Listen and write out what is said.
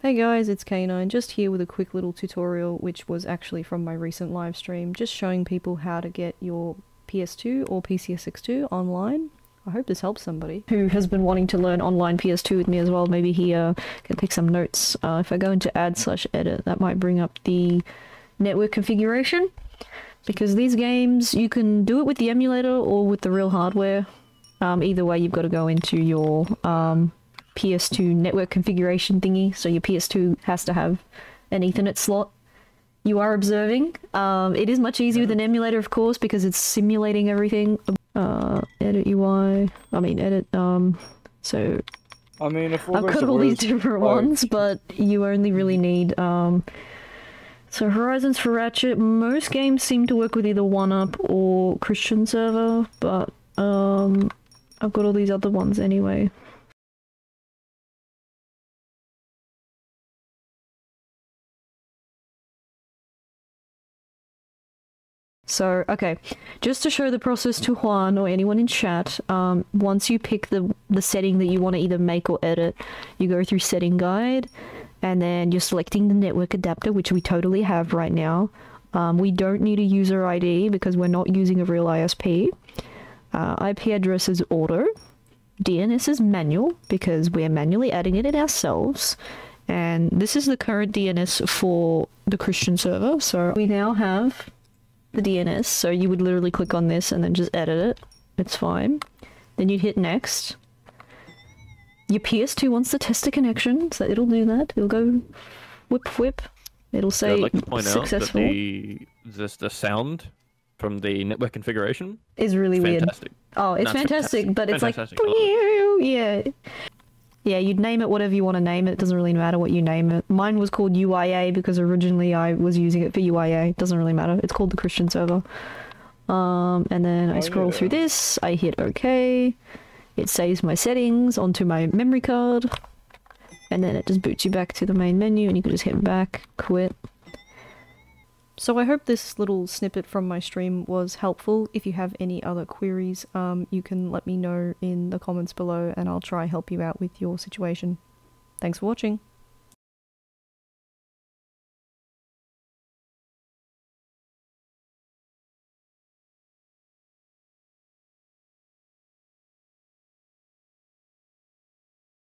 Hey guys, it's K9, just here with a quick little tutorial which was actually from my recent live stream, just showing people how to get your PS2 or PCSX2 online. I hope this helps somebody who has been wanting to learn online PS2 with me as well. Maybe he can take some notes. If I go into add/edit, that might bring up the network configuration, because these games, you can do it with the emulator or with the real hardware. Either way, you've got to go into your PS2 network configuration thingy, so your PS2 has to have an Ethernet slot. You are observing. It is much easier with an emulator, of course, because it's simulating everything. I've got all these different ones, but you only really need, so Horizons for Ratchet, most games seem to work with either 1UP or Christian server, but, I've got all these other ones anyway. So, okay, just to show the process to Juan or anyone in chat, once you pick the setting that you want to either make or edit, you go through Setting Guide, and then you're selecting the network adapter, which we totally have right now. We don't need a user ID because we're not using a real ISP. IP address is auto. DNS is manual because we're manually adding it in ourselves. And this is the current DNS for the Christian server, so we now have the DNS, so you would literally click on this and then just edit it. It's fine. Then you'd hit next. Your PS2 wants to test a connection, so it'll do that. It'll go whip whip. It'll say successful. I'd like to point successful. Out that the sound from the network configuration is really fantastic. Weird. Oh, it's fantastic, but it's fantastic. Like, yeah. Yeah, you'd name it whatever you want to name it. It doesn't really matter what you name it. Mine was called UIA because originally I was using it for UIA. It doesn't really matter. It's called the Christian server. And then I scroll through this. I hit OK. It saves my settings onto my memory card. And then it just boots you back to the main menu and you can just hit back, quit. So I hope this little snippet from my stream was helpful. If you have any other queries, you can let me know in the comments below and I'll try help you out with your situation. Thanks for watching.